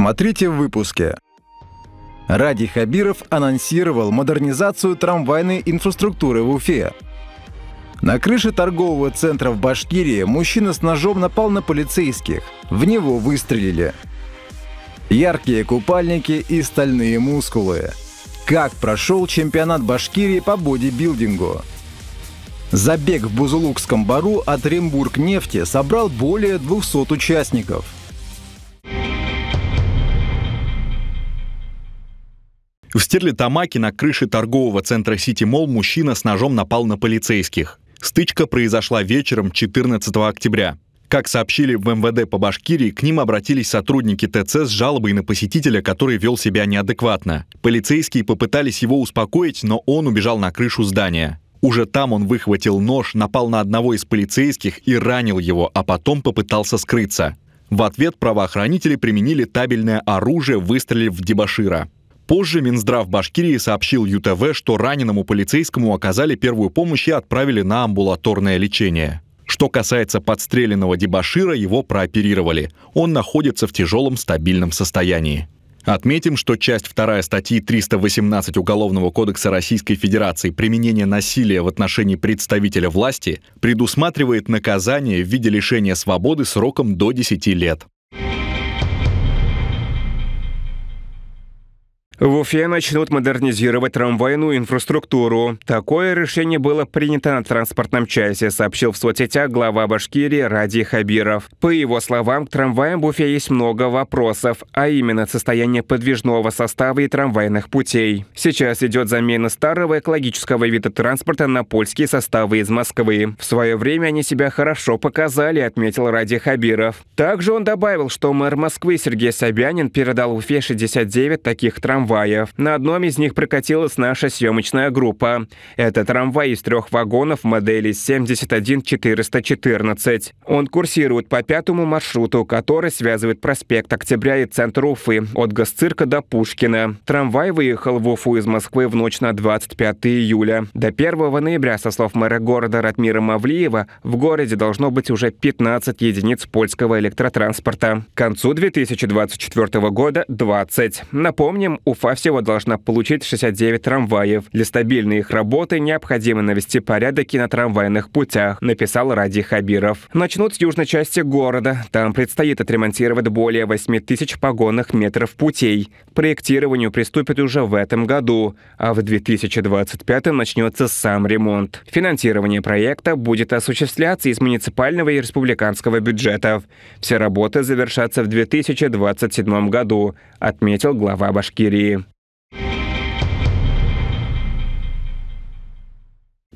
Смотрите в выпуске. Радий Хабиров анонсировал модернизацию трамвайной инфраструктуры в Уфе. На крыше торгового центра в Башкирии мужчина с ножом напал на полицейских. В него выстрелили. Яркие купальники и стальные мускулы. Как прошел чемпионат Башкирии по бодибилдингу? Забег в Бузулукском бору от Оренбургнефти собрал более 200 участников. В Стерлитамаке на крыше торгового центра «Сити-Молл» мужчина с ножом напал на полицейских. Стычка произошла вечером 14 октября. Как сообщили в МВД по Башкирии, к ним обратились сотрудники ТЦ с жалобой на посетителя, который вел себя неадекватно. Полицейские попытались его успокоить, но он убежал на крышу здания. Уже там он выхватил нож, напал на одного из полицейских и ранил его, а потом попытался скрыться. В ответ правоохранители применили табельное оружие, выстрелив в дебошира. Позже Минздрав Башкирии сообщил ЮТВ, что раненому полицейскому оказали первую помощь и отправили на амбулаторное лечение. Что касается подстреленного дебошира, его прооперировали. Он находится в тяжелом стабильном состоянии. Отметим, что часть 2 статьи 318 Уголовного кодекса Российской Федерации «Применение насилия в отношении представителя власти» предусматривает наказание в виде лишения свободы сроком до 10 лет. В Уфе начнут модернизировать трамвайную инфраструктуру. Такое решение было принято на транспортном часе, сообщил в соцсетях глава Башкирии Радий Хабиров. По его словам, к трамваям в Уфе есть много вопросов, а именно состояние подвижного состава и трамвайных путей. Сейчас идет замена старого экологического вида транспорта на польские составы из Москвы. В свое время они себя хорошо показали, отметил Радий Хабиров. Также он добавил, что мэр Москвы Сергей Собянин передал Уфе 69 таких трамваев. На одном из них прокатилась наша съемочная группа. Это трамвай из 3 вагонов модели 71414. Он курсирует по 5-му маршруту, который связывает проспект Октября и центр Уфы от Госцирка до Пушкина. Трамвай выехал в Уфу из Москвы в ночь на 25 июля. До 1 ноября, со слов мэра города Радмира Мавлиева, в городе должно быть уже 15 единиц польского электротранспорта. К концу 2024 года 20. Напомним, Уфа всего должна получить 69 трамваев. Для стабильной их работы необходимо навести порядок и на трамвайных путях, написал Радий Хабиров. Начнут с южной части города. Там предстоит отремонтировать более 8000 погонных метров путей. Проектированию приступят уже в этом году, а в 2025 начнется сам ремонт. Финансирование проекта будет осуществляться из муниципального и республиканского бюджетов. Все работы завершатся в 2027 году, отметил глава Башкирии.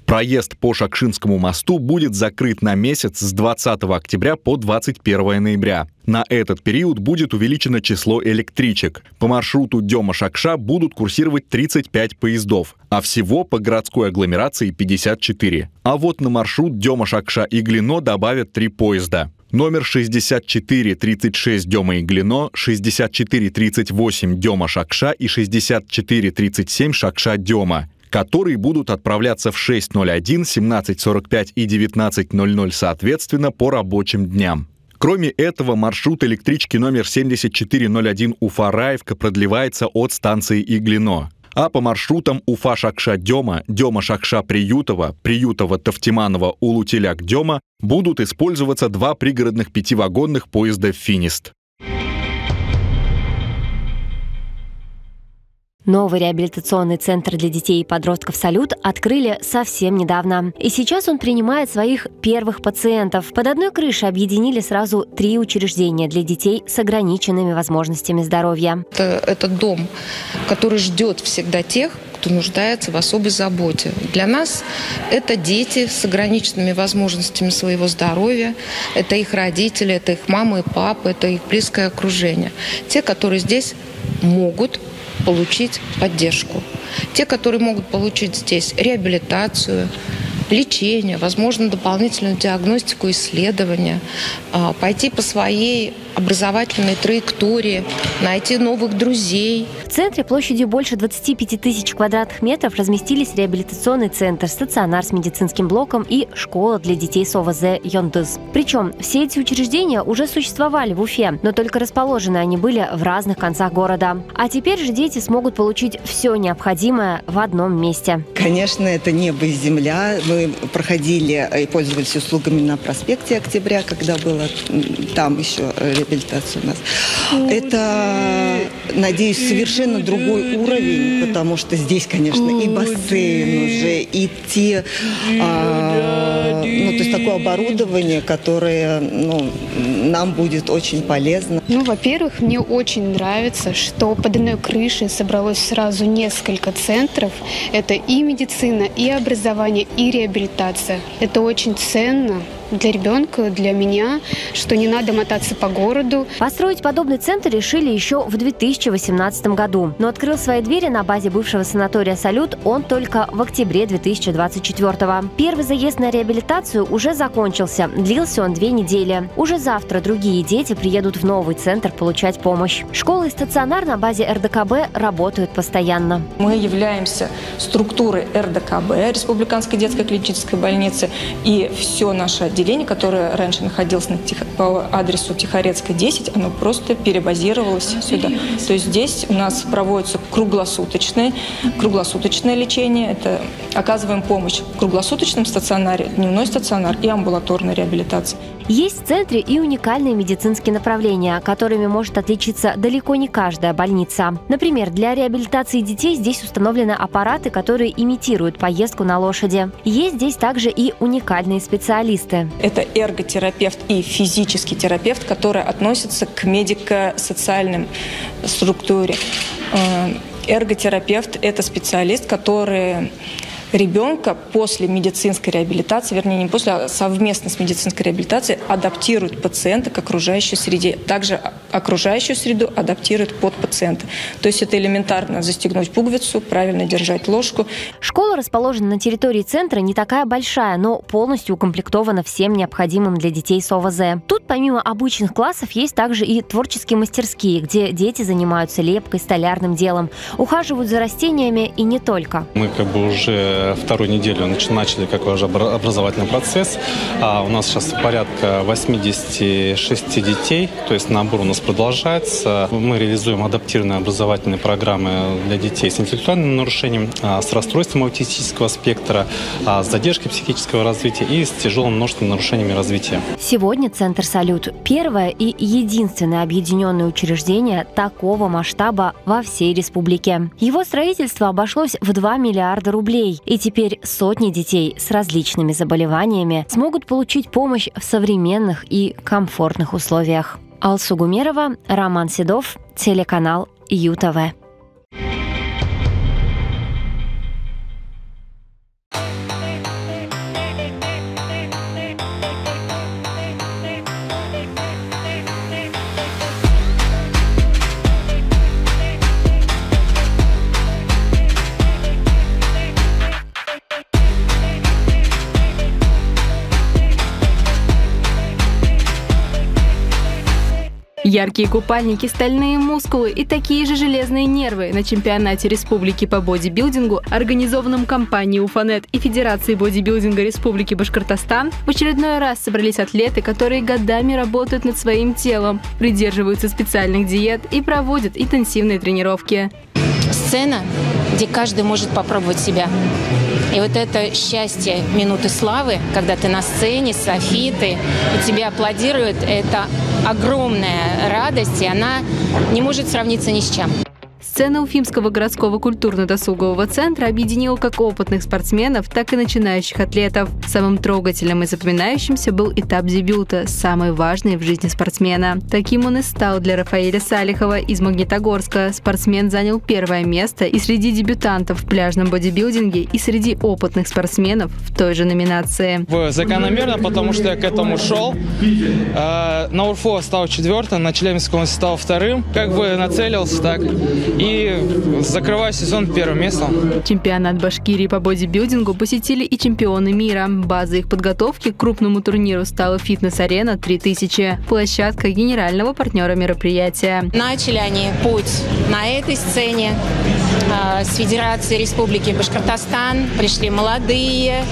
Проезд по Шакшинскому мосту будет закрыт на месяц с 20 октября по 21 ноября. На этот период будет увеличено число электричек. По маршруту Дема-Шакша будут курсировать 35 поездов, а всего по городской агломерации 54. А вот на маршрут Дема-Шакша-Иглино добавят 3 поезда. Номер 6436 Дема-Иглино, 6438 Дема-Шакша и 6437 Шакша-Дема, которые будут отправляться в 6:01, 17:45 и 19:00 соответственно по рабочим дням. Кроме этого, маршрут электрички номер 7401 Уфа-Раевка продлевается от станции Иглино. А по маршрутам Уфа-Шакша-Дема, Дема-Шакша-Приютова, Приютова-Тавтиманова, Улутеляк-Дема будут использоваться 2 пригородных 5-вагонных поезда «Финист». Новый реабилитационный центр для детей и подростков «Салют» открыли совсем недавно. И сейчас он принимает своих первых пациентов. Под одной крышей объединили сразу 3 учреждения для детей с ограниченными возможностями здоровья. Это дом, который ждет всегда тех, кто нуждается в особой заботе. Для нас это дети с ограниченными возможностями своего здоровья, это их родители, это их мама и папа, это их близкое окружение. Те, которые здесь могут получить поддержку. Те, которые могут получить здесь реабилитацию, лечение, возможно, дополнительную диагностику, исследования, пойти по своей образовательной траектории, найти новых друзей. В центре площадью больше 25 тысяч квадратных метров разместились реабилитационный центр, стационар с медицинским блоком и школа для детей с ОВЗ «Йондыз». Причем все эти учреждения уже существовали в Уфе, но только расположены они были в разных концах города. А теперь же дети смогут получить все необходимое в одном месте. Конечно, это небо и земля. Мы проходили и пользовались услугами на проспекте Октября, когда было там еще реабилитация у нас. Это, надеюсь, совершенно другой уровень, потому что здесь, конечно, и бассейн уже, и те, то есть такое оборудование, которое, нам будет очень полезно. Во-первых, мне очень нравится, что под одной крышей собралось сразу несколько центров. Это и медицина, и образование, и реабилитация. Это очень ценно для ребенка, для меня, что не надо мотаться по городу. Построить подобный центр решили еще в 2018 году. Но открыл свои двери на базе бывшего санатория «Салют» он только в октябре 2024-го. Первый заезд на реабилитацию уже закончился. Длился он 2 недели. Уже завтра другие дети приедут в новый центр получать помощь. Школа и стационар на базе РДКБ работают постоянно. Мы являемся структурой РДКБ, Республиканской детской клинической больницы, и все наше отделение, которое раньше находилось по адресу Тихорецкой, 10, оно просто перебазировалось сюда. То есть здесь у нас проводится круглосуточное лечение. Это оказываем помощь в круглосуточном стационаре, дневной стационар и амбулаторная реабилитация. Есть в центре и уникальные медицинские направления, которыми может отличиться далеко не каждая больница. Например, для реабилитации детей здесь установлены аппараты, которые имитируют поездку на лошади. Есть здесь также и уникальные специалисты. Это эрготерапевт и физический терапевт, который относится к медико-социальным структуре. Эрготерапевт – это специалист, который ребенка после медицинской реабилитации, вернее, не после, а совместно с медицинской реабилитацией адаптирует пациента к окружающей среде. Также окружающую среду адаптирует под пациента. То есть это элементарно застегнуть пуговицу, правильно держать ложку. Школа расположена на территории центра, не такая большая, но полностью укомплектована всем необходимым для детей с ОВЗ. Тут помимо обычных классов есть также и творческие мастерские, где дети занимаются лепкой, столярным делом, ухаживают за растениями и не только. Мы уже вторую неделю начали образовательный процесс. У нас сейчас порядка 86 детей, то есть набор у нас продолжается. Мы реализуем адаптированные образовательные программы для детей с интеллектуальным нарушением, с расстройством аутистического спектра, с задержкой психического развития и с тяжелым множеством нарушениями развития. Сегодня центр «Салют» – первое и единственное объединенное учреждение такого масштаба во всей республике. Его строительство обошлось в 2 миллиарда рублей. И теперь сотни детей с различными заболеваниями смогут получить помощь в современных и комфортных условиях. Алсу Гумерова, Роман Седов, телеканал ЮТВ. Яркие купальники, стальные мускулы и такие же железные нервы на чемпионате республики по бодибилдингу, организованном компанией «Уфанет» и Федерацией бодибилдинга Республики Башкортостан, в очередной раз собрались атлеты, которые годами работают над своим телом, придерживаются специальных диет и проводят интенсивные тренировки. Сцена, где каждый может попробовать себя. И вот это счастье минуты славы, когда ты на сцене, софиты, и тебя аплодируют, это огромная радость, и она не может сравниться ни с чем. Сцена Уфимского городского культурно-досугового центра объединила как опытных спортсменов, так и начинающих атлетов. Самым трогательным и запоминающимся был этап дебюта, самый важный в жизни спортсмена. Таким он и стал для Рафаэля Салихова из Магнитогорска. Спортсмен занял 1-е место и среди дебютантов в пляжном бодибилдинге, и среди опытных спортсменов в той же номинации. Закономерно, потому что я к этому шел. На Урфу стал 4-м, на Челябинском стал 2-м. Как бы нацелился так. и закрываю сезон первым местом. Чемпионат Башкирии по бодибилдингу посетили и чемпионы мира. Базой их подготовки к крупному турниру стала фитнес-арена 3000, площадка генерального партнера мероприятия. Начали они путь на этой сцене с Федерации Республики Башкортостан. Пришли молодые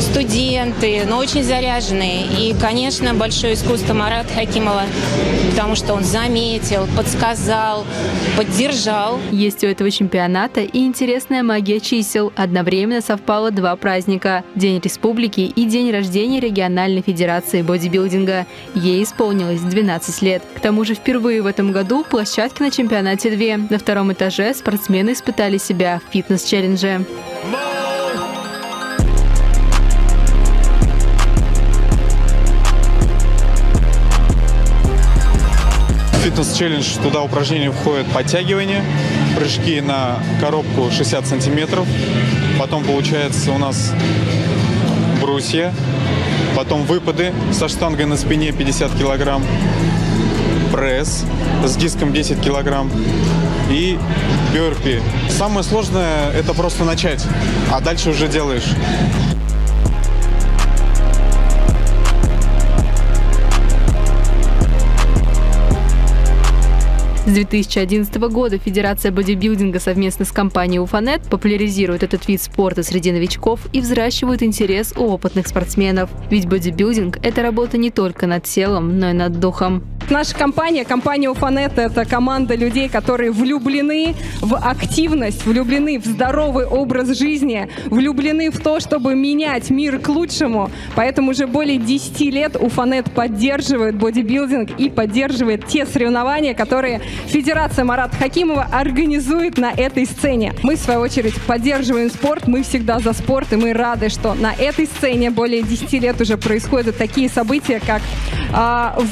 студенты, но очень заряженные. И, конечно, большое искусство Марата Хакимова, потому что он заметил, подсказал, поддержал. Есть у этого чемпионата и интересная магия чисел. Одновременно совпало два праздника – День Республики и день рождения региональной федерации бодибилдинга. Ей исполнилось 12 лет. К тому же впервые в этом году площадки на чемпионате две. На втором этаже спортсмены испытали себя в фитнес-челлендже. Фитнес-челлендж, туда упражнения входят подтягивания, прыжки на коробку 60 сантиметров, потом получается у нас брусья, потом выпады со штангой на спине 50 килограмм, пресс с диском 10 килограмм и бёрпи. Самое сложное – это просто начать, а дальше уже делаешь. С 2011 года Федерация бодибилдинга совместно с компанией «Уфанет» популяризирует этот вид спорта среди новичков и взращивает интерес у опытных спортсменов. Ведь бодибилдинг – это работа не только над телом, но и над духом. Наша компания «Уфанет» – это команда людей, которые влюблены в активность, влюблены в здоровый образ жизни, влюблены в то, чтобы менять мир к лучшему. Поэтому уже более 10 лет «Уфанет» поддерживает бодибилдинг и поддерживает те соревнования, которые Федерация Марата Хакимова организует на этой сцене. Мы, в свою очередь, поддерживаем спорт, мы всегда за спорт, и мы рады, что на этой сцене более 10 лет уже происходят такие события, как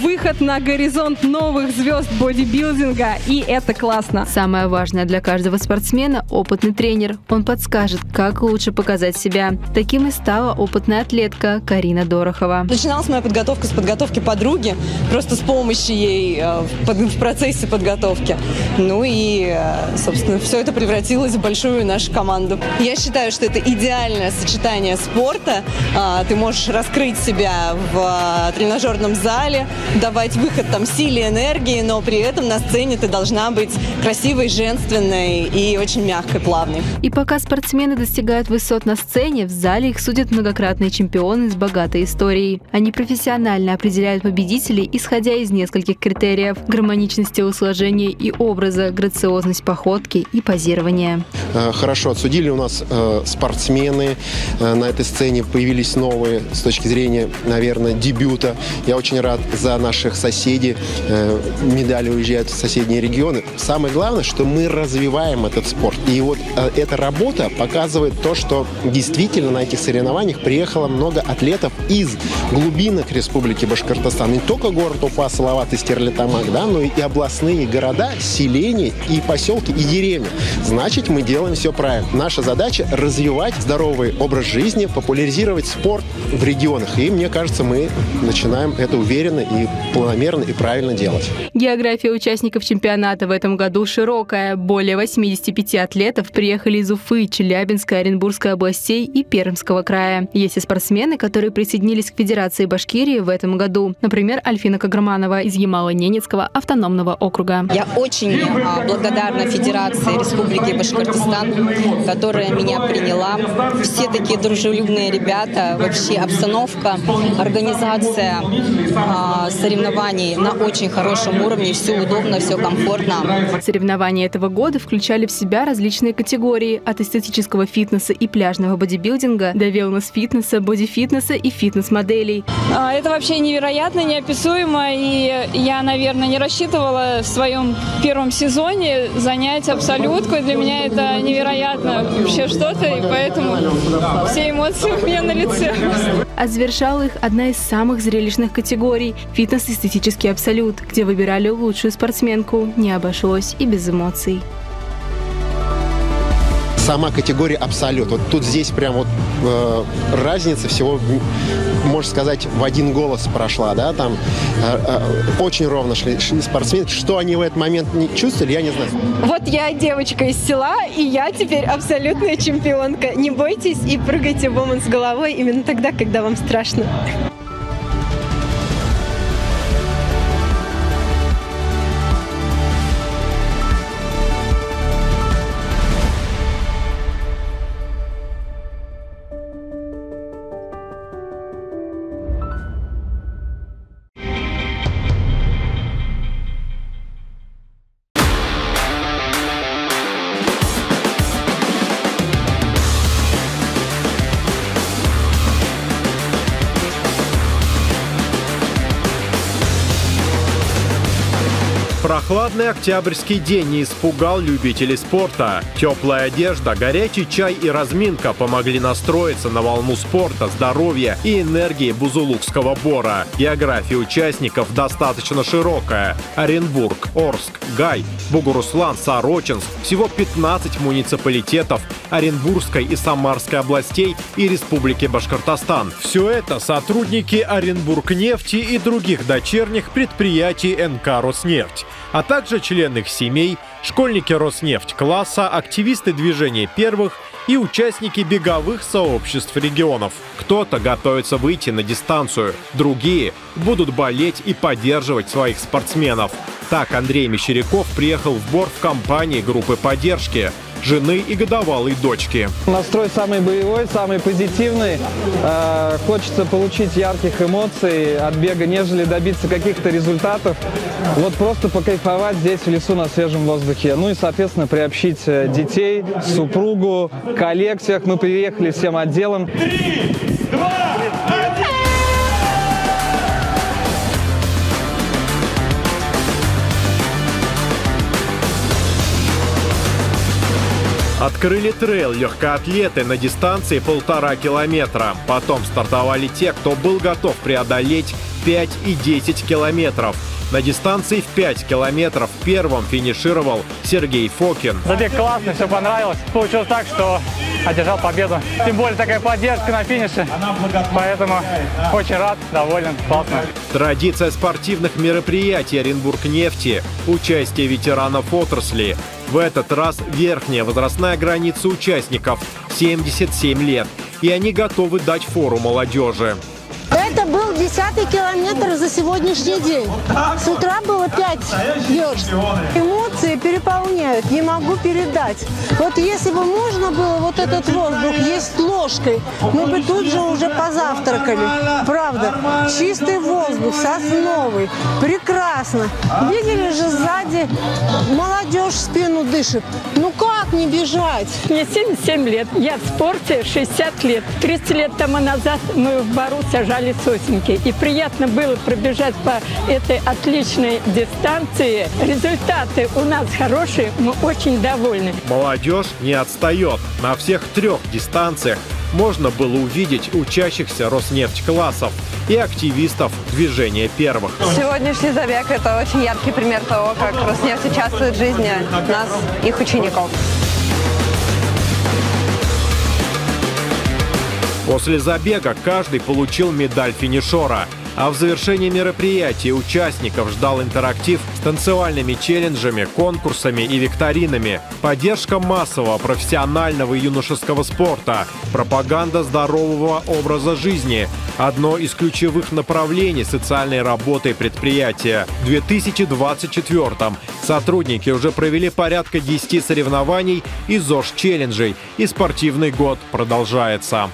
выход на горизонт новых звезд бодибилдинга, и это классно. Самое важное для каждого спортсмена – опытный тренер. Он подскажет, как лучше показать себя. Таким и стала опытная атлетка Карина Дорохова. Начиналась моя подготовка с подготовки подруги, просто с помощью ей в процессе подготовки. Ну и, собственно, все это превратилось в большую нашу команду. Я считаю, что это идеальное сочетание спорта. Ты можешь раскрыть себя в тренажерном зале, давать выход там силе, энергии, но при этом на сцене ты должна быть красивой, женственной и очень мягкой, плавной. И пока спортсмены достигают высот на сцене, в зале их судят многократные чемпионы с богатой историей. Они профессионально определяют победителей, исходя из нескольких критериев – гармоничности сложения и образа, грациозность походки и позирования. Хорошо отсудили у нас спортсмены. На этой сцене появились новые с точки зрения, наверное, дебюта. Я очень рад за наших соседей. Медали уезжают в соседние регионы. Самое главное, что мы развиваем этот спорт. И вот эта работа показывает то, что действительно на этих соревнованиях приехало много атлетов из глубинок Республики Башкортостан. Не только город Уфа, Салават и Стерлитамак, да, но и областные города, селения, и поселки, и деревни. Значит, мы делаем все правильно. Наша задача – развивать здоровый образ жизни, популяризировать спорт в регионах. И, мне кажется, мы начинаем это уверенно и планомерно и правильно делать. География участников чемпионата в этом году широкая. Более 85 атлетов приехали из Уфы, Челябинской, Оренбургской областей и Пермского края. Есть и спортсмены, которые присоединились к Федерации Башкирии в этом году. Например, Альфина Каграманова из Ямало-Ненецкого автономного округа. Я очень благодарна Федерации Республики Башкортостан, которая меня приняла. Все такие дружелюбные ребята, вообще обстановка, организация соревнований на очень хорошем уровне, все удобно, все комфортно. Соревнования этого года включали в себя различные категории от эстетического фитнеса и пляжного бодибилдинга до велнес-фитнеса, бодифитнеса и фитнес-моделей. Это вообще невероятно, неописуемо, и я, наверное, не рассчитывала в своем первом сезоне занять абсолютку. Для меня это невероятно вообще что-то, и поэтому все эмоции у меня на лице. А завершала их одна из самых зрелищных категорий – фитнес-эстетический абсолют, где выбирали лучшую спортсменку. Не обошлось и без эмоций. сама категория «Абсолют». Вот тут здесь прям вот разница всего, можно сказать, в один голос прошла, да, там очень ровно шли спортсмены. Что они в этот момент не чувствовали, я не знаю. Вот я девочка из села, и я теперь абсолютная чемпионка. Не бойтесь и прыгайте в омут с головой именно тогда, когда вам страшно. Прохладный октябрьский день не испугал любителей спорта. Теплая одежда, горячий чай и разминка помогли настроиться на волну спорта, здоровья и энергии Бузулукского бора. География участников достаточно широкая. Оренбург, Орск, Гай, Бугуруслан, Сорочинск. Всего 15 муниципалитетов Оренбургской и Самарской областей и Республики Башкортостан. Все это сотрудники Оренбургнефти и других дочерних предприятий НК «Роснефть», а также члены их семей, школьники Роснефть-класса, активисты движения первых и участники беговых сообществ регионов. Кто-то готовится выйти на дистанцию, другие будут болеть и поддерживать своих спортсменов. Так Андрей Мещеряков приехал в бор в компании группы поддержки жены и годовалой дочки. Настрой самый боевой, самый позитивный. Хочется получить ярких эмоций от бега, нежели добиться каких-то результатов. Вот просто покайфовать здесь, в лесу, на свежем воздухе. Ну и, соответственно, приобщить детей, супругу, коллег всех. Мы приехали всем отделом. 3, 2, 1. Открыли трейл легкоатлеты на дистанции 1,5 километра. Потом стартовали те, кто был готов преодолеть 5 и 10 километров. На дистанции в 5 километров первым финишировал Сергей Фокин. Забег классный, все понравилось. Получилось так, что одержал победу. Тем более такая поддержка на финише. Поэтому очень рад, доволен, классно. Традиция спортивных мероприятий Оренбургнефти – участие ветеранов отрасли. В этот раз верхняя возрастная граница участников – 77 лет. И они готовы дать фору молодежи. Это был 10-й километр за сегодняшний день. С утра было 5 верст. Эмоции переполняют, не могу передать. Вот если бы можно было вот этот воздух есть ложкой, мы бы тут же уже позавтракали. Правда, чистый воздух, сосновый, прекрасно. Видели же сзади, молодежь спину дышит. Ну как не бежать? Мне 77 лет, я в спорте 60 лет. 30 лет тому назад мы в бору сажали сосенки. И приятно было пробежать по этой отличной дистанции. Результаты у нас хорошие, мы очень довольны. Молодежь не отстает. На всех трех дистанциях можно было увидеть учащихся Роснефть-классов и активистов движения первых. Сегодняшний забег – это очень яркий пример того, как Роснефть участвует в жизни нас, их учеников. После забега каждый получил медаль финишера. А в завершении мероприятия участников ждал интерактив с танцевальными челленджами, конкурсами и викторинами, поддержка массового, профессионального и юношеского спорта, пропаганда здорового образа жизни – одно из ключевых направлений социальной работы предприятия. В 2024-м сотрудники уже провели порядка 10 соревнований и ЗОЖ-челленджей, и спортивный год продолжается.